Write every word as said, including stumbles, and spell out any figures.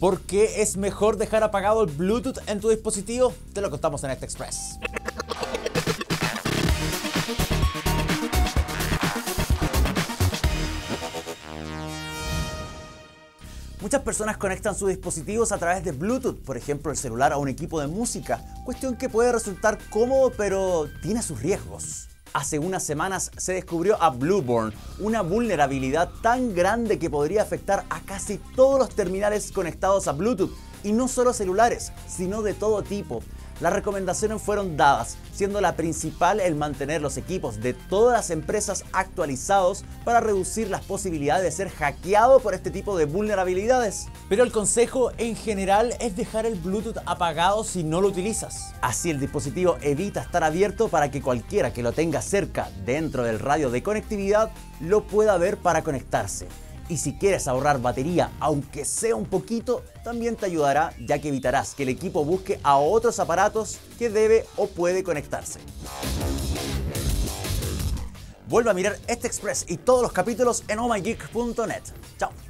¿Por qué es mejor dejar apagado el Bluetooth en tu dispositivo? Te lo contamos en este Express. Muchas personas conectan sus dispositivos a través de Bluetooth, por ejemplo el celular a un equipo de música, cuestión que puede resultar cómodo pero tiene sus riesgos. Hace unas semanas se descubrió a BlueBorne, una vulnerabilidad tan grande que podría afectar a casi todos los terminales conectados a Bluetooth, y no solo celulares, sino de todo tipo. Las recomendaciones fueron dadas, siendo la principal el mantener los equipos de todas las empresas actualizados para reducir las posibilidades de ser hackeado por este tipo de vulnerabilidades. Pero el consejo en general es dejar el Bluetooth apagado si no lo utilizas. Así el dispositivo evita estar abierto para que cualquiera que lo tenga cerca dentro del radio de conectividad lo pueda ver para conectarse. Y si quieres ahorrar batería, aunque sea un poquito, también te ayudará, ya que evitarás que el equipo busque a otros aparatos que debe o puede conectarse. Vuelve a mirar este Express y todos los capítulos en oh my geek punto net. Chao.